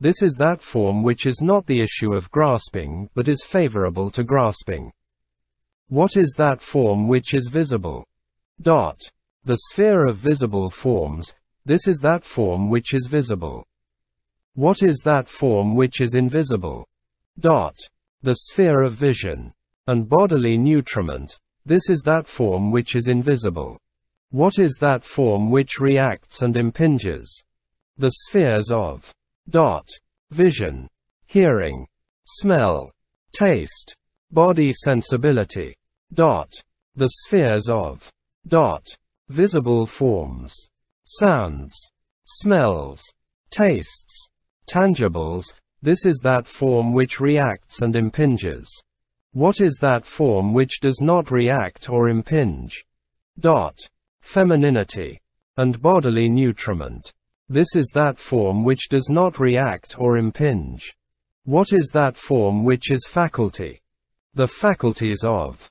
This is that form which is not the issue of grasping, but is favorable to grasping. What is that form which is visible? The sphere of visible forms. This is that form which is visible. What is that form which is invisible? The sphere of vision. And bodily nutriment. This is that form which is invisible. What is that form which reacts and impinges? The spheres of vision, hearing, smell, taste, body sensibility. The spheres of visible forms, sounds, smells, tastes, tangibles. This is that form which reacts and impinges. What is that form which does not react or impinge? Femininity and bodily nutriment. This is that form which does not react or impinge. What is that form which is faculty? The faculties of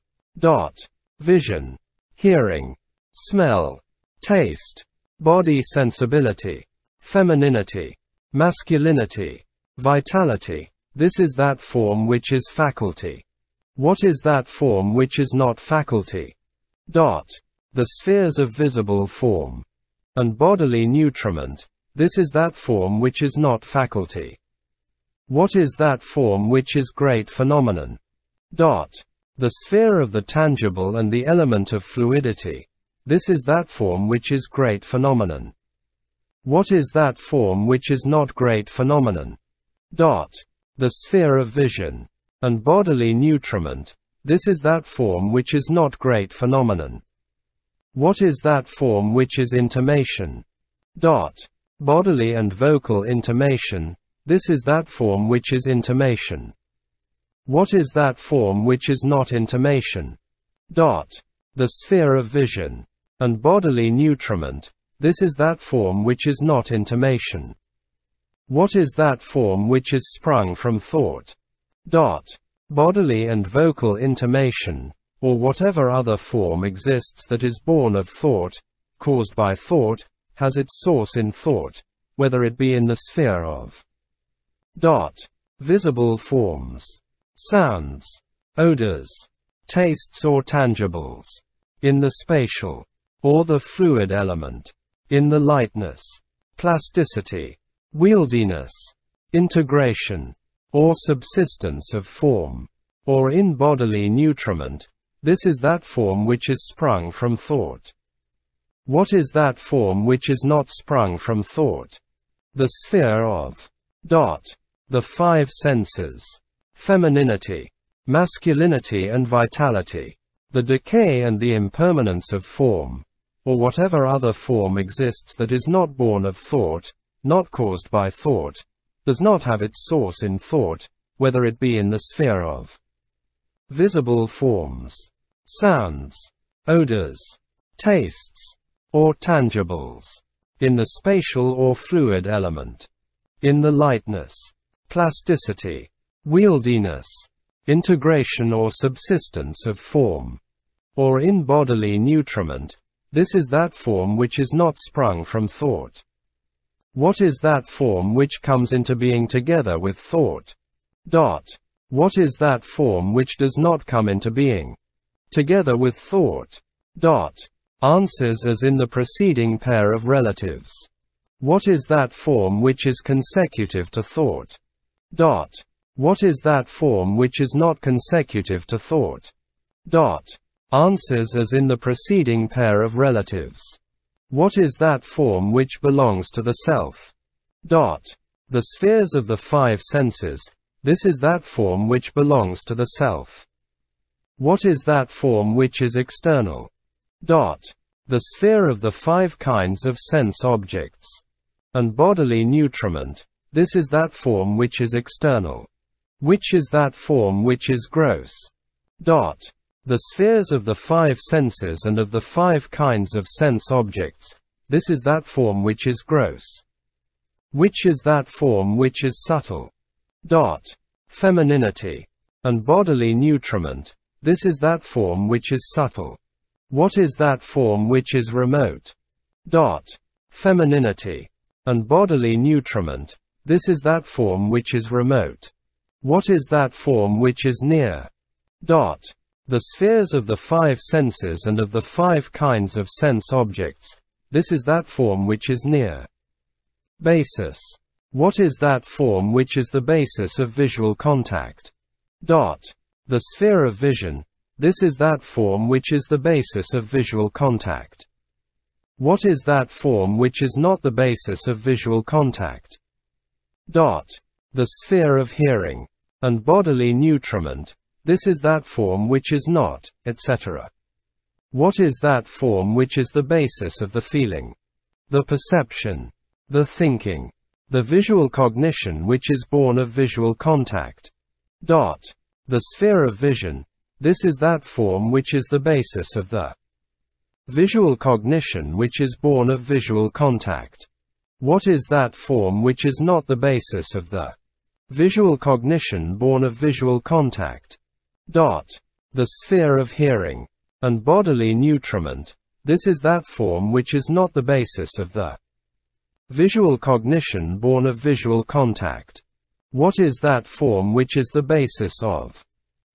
vision, hearing, smell, taste, body sensibility, femininity, masculinity, vitality. This is that form which is faculty. What is that form which is not faculty? The spheres of visible form. And bodily nutriment. This is that form which is not faculty. What is that form which is great phenomenon? The sphere of the tangible and the element of fluidity. This is that form which is great phenomenon. What is that form which is not great phenomenon? The sphere of vision. And bodily nutriment. This is that form which is not great phenomenon. What is that form which is intimation? Bodily and vocal intimation. This is that form which is intimation. What is that form which is not intimation? The sphere of vision. And bodily nutriment. This is that form which is not intimation. What is that form which is sprung from thought? Bodily and vocal intimation. Or whatever other form exists that is born of thought, caused by thought, has its source in thought, whether it be in the sphere of visible forms, sounds, odors, tastes or tangibles, in the spatial, or the fluid element, in the lightness, plasticity, wieldiness, integration, or subsistence of form, or in bodily nutriment. This is that form which is sprung from thought. What is that form which is not sprung from thought? The sphere of the five senses, femininity, masculinity and vitality, the decay and the impermanence of form, or whatever other form exists that is not born of thought, not caused by thought, does not have its source in thought, whether it be in the sphere of visible forms, sounds, odors, tastes, or tangibles, in the spatial or fluid element, in the lightness, plasticity, wieldiness, integration or subsistence of form, or in bodily nutriment. This is that form which is not sprung from thought. What is that form which comes into being together with thought? What is that form which does not come into being together with thought? Answers as in the preceding pair of relatives. What is that form which is consecutive to thought? What is that form which is not consecutive to thought? Answers as in the preceding pair of relatives. What is that form which belongs to the self? The spheres of the five senses. This is that form which belongs to the self. What is that form which is external? The sphere of the five kinds of sense objects. And bodily nutriment. This is that form which is external. Which is that form which is gross? The spheres of the five senses and of the five kinds of sense objects. This is that form which is gross. Which is that form which is subtle? Femininity and bodily nutriment. This is that form which is subtle. What is that form which is remote? Femininity and bodily nutriment. This is that form which is remote. What is that form which is near? The spheres of the five senses and of the five kinds of sense objects. This is that form which is near. Basis. What is that form which is the basis of visual contact? The sphere of vision. This is that form which is the basis of visual contact. What is that form which is not the basis of visual contact? The sphere of hearing, and bodily nutriment. This is that form which is not, etc. What is that form which is the basis of the feeling? The perception, the thinking, the visual cognition which is born of visual contact. The sphere of vision. This is that form which is the basis of the visual cognition which is born of visual contact. What is that form which is not the basis of the visual cognition born of visual contact? The sphere of hearing, and bodily nutriment. This is that form which is not the basis of the visual cognition born of visual contact. What is that form which is the basis of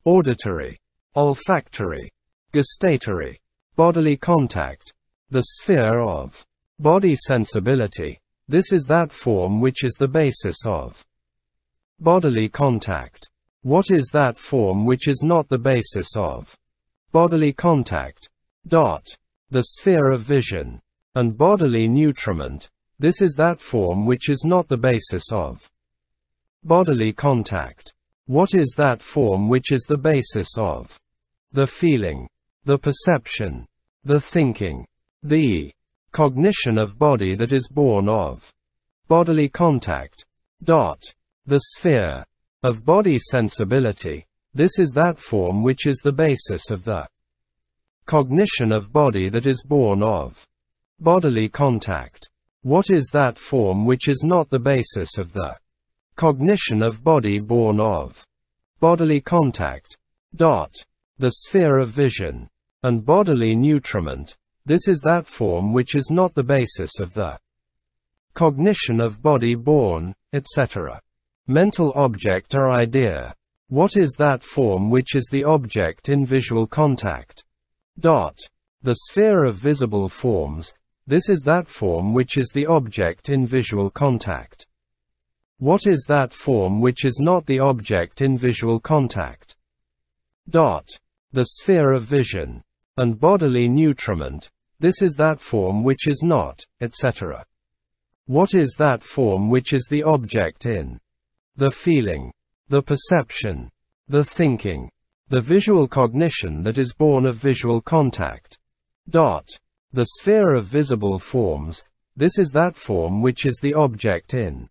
auditory, olfactory, gustatory, bodily contact, the sphere of body sensibility? This is that form which is the basis of bodily contact. What is that form which is not the basis of bodily contact? The sphere of vision, and bodily nutriment. This is that form which is not the basis of bodily contact. What is that form which is the basis of the feeling, the perception, the thinking, the cognition of body that is born of bodily contact? The sphere of body sensibility. This is that form which is the basis of the cognition of body that is born of bodily contact. What is that form which is not the basis of the cognition of body born of bodily contact? The sphere of vision, and bodily nutriment. This is that form which is not the basis of the cognition of body born, etc. Mental object or idea. What is that form which is the object in visual contact? The sphere of visible forms. This is that form which is the object in visual contact. What is that form which is not the object in visual contact? The sphere of vision, and bodily nutriment. This is that form which is not, etc. What is that form which is the object in the feeling, the perception, the thinking, the visual cognition that is born of visual contact? The sphere of visible forms. This is that form which is the object in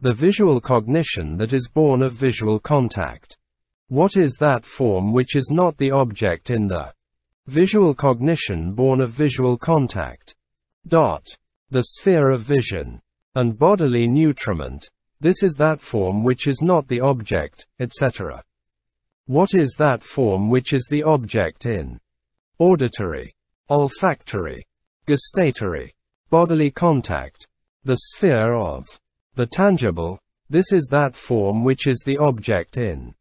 the visual cognition that is born of visual contact. What is that form which is not the object in the visual cognition born of visual contact? The sphere of vision, and bodily nutriment. This is that form which is not the object, etc. What is that form which is the object in auditory, olfactory, gustatory, bodily contact, the sphere of the tangible? This is that form which is the object in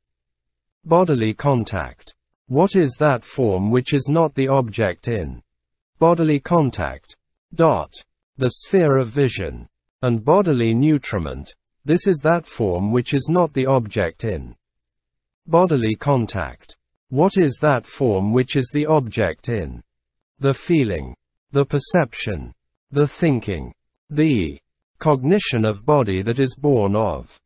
bodily contact. What is that form which is not the object in bodily contact? The sphere of vision, and bodily nutriment. This is that form which is not the object in bodily contact. What is that form which is the object in the feeling, the perception, the thinking, the cognition of body that is born of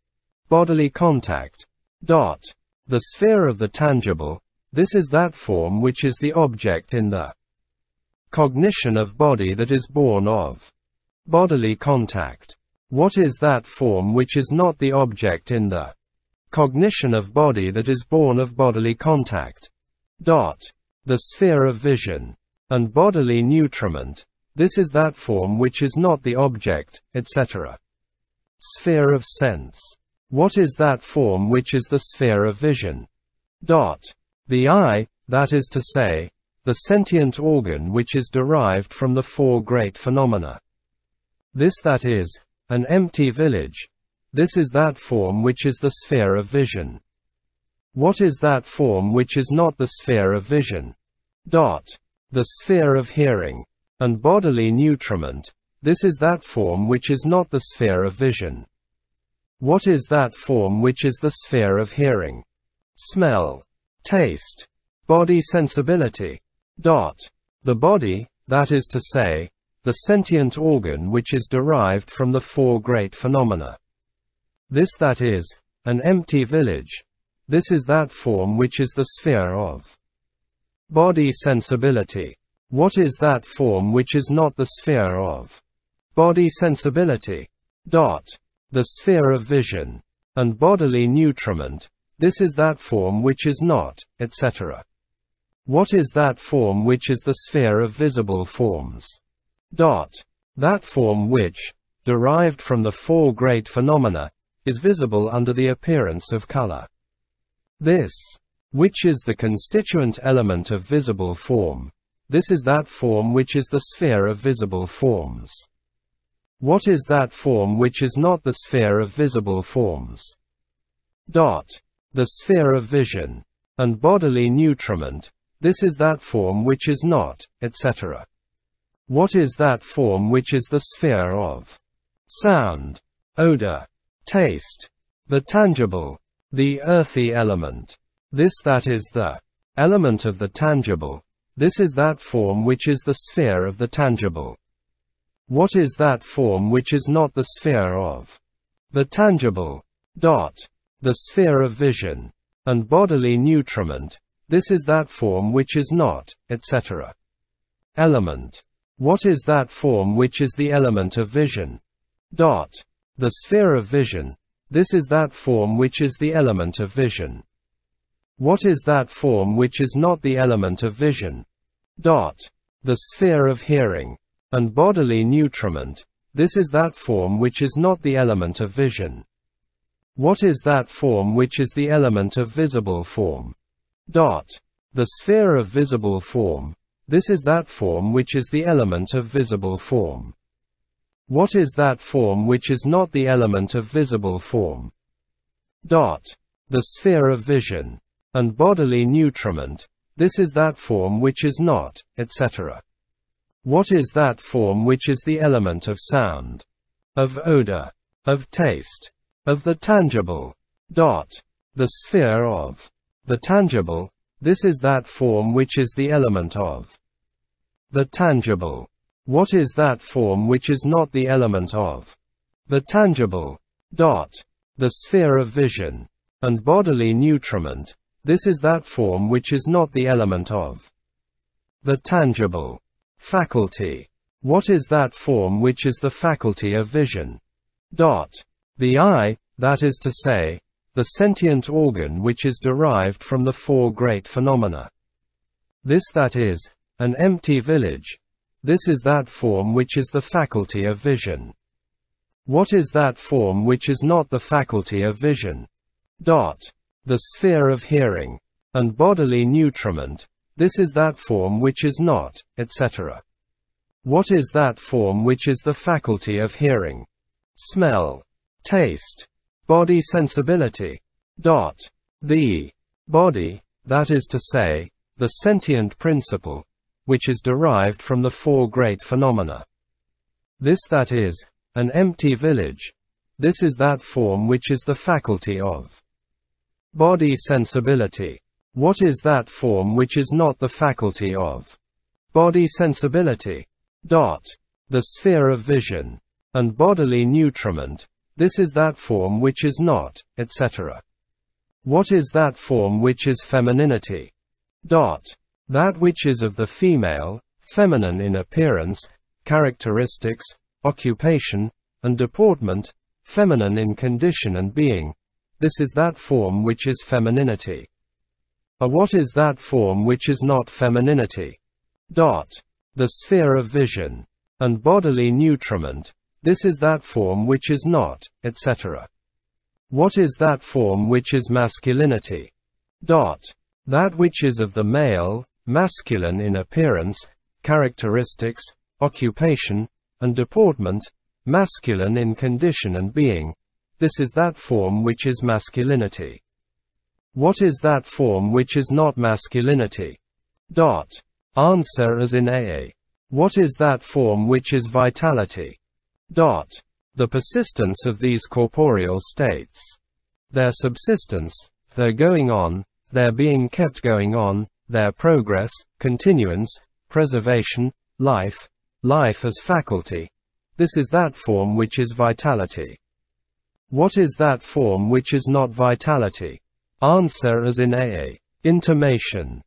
bodily contact? The sphere of the tangible. This is that form which is the object in the cognition of body that is born of bodily contact. What is that form which is not the object in the cognition of body that is born of bodily contact? The sphere of vision, and bodily nutriment. This is that form which is not the object, etc. Sphere of sense. What is that form which is the sphere of vision? The eye, that is to say, the sentient organ which is derived from the four great phenomena. This, that is, an empty village, This is that form which is the sphere of vision. What is that form which is not the sphere of vision? The sphere of hearing. And bodily nutriment. This is that form which is not the sphere of vision. What is that form which is the sphere of hearing? Smell. Taste. Body sensibility. The body, that is to say, the sentient organ which is derived from the four great phenomena. This, that is, an empty village. This is that form which is the sphere of body sensibility. What is that form which is not the sphere of body sensibility? The sphere of vision. And bodily nutriment. This is that form which is not, etc. What is that form which is the sphere of visible forms? That form which, derived from the four great phenomena, is visible under the appearance of color. This, which is the constituent element of visible form, this is that form which is the sphere of visible forms. What is that form which is not the sphere of visible forms? The sphere of vision. And bodily nutriment. This is that form which is not, etc. What is that form which is the sphere of sound, odor, taste, the tangible, the earthy element. This, that is the element of the tangible. This is that form which is the sphere of the tangible. What is that form which is not the sphere of the tangible? The sphere of vision. And bodily nutriment. This is that form which is not, etc. Element. What is that form which is the element of vision? The sphere of vision. This is that form which is the element of vision. What is that form which is not the element of vision? The sphere of hearing. And bodily nutriment. This is that form which is not the element of vision. What is that form which is the element of visible form? The sphere of visible form. This is that form which is the element of visible form. What is that form which is not the element of visible form? The sphere of vision. And bodily nutriment. This is that form which is not, etc. What is that form which is the element of sound, of odor, of taste, of the tangible? The sphere of the tangible. This is that form which is the element of the tangible. What is that form which is not the element of the tangible? The sphere of vision. And bodily nutriment. This is that form which is not the element of the tangible. Faculty. What is that form which is the faculty of vision? The eye, that is to say, the sentient organ which is derived from the four great phenomena. This, that is, an empty village. This is that form which is the faculty of vision. What is that form which is not the faculty of vision? The sphere of hearing. And bodily nutriment. This is that form which is not, etc. What is that form which is the faculty of hearing? Smell. Taste. Body sensibility. The body, that is to say, the sentient principle, which is derived from the four great phenomena. This, that is, an empty village. This is that form which is the faculty of body sensibility. What is that form which is not the faculty of body sensibility? The sphere of vision. And bodily nutriment. This is that form which is not, etc. What is that form which is femininity? That which is of the female, feminine in appearance, characteristics, occupation, and deportment, feminine in condition and being. This is that form which is femininity. What is that form which is not femininity? The sphere of vision. And bodily nutriment. This is that form which is not, etc. What is that form which is masculinity? That which is of the male, masculine in appearance, characteristics, occupation, and deportment, masculine in condition and being. This is that form which is masculinity. What is that form which is not masculinity? Answer as in AA. What is that form which is vitality? The persistence of these corporeal states. Their subsistence, their going on, their being kept going on, their progress, continuance, preservation, life, life as faculty. This is that form which is vitality. What is that form which is not vitality? Answer as in AA. Intimation.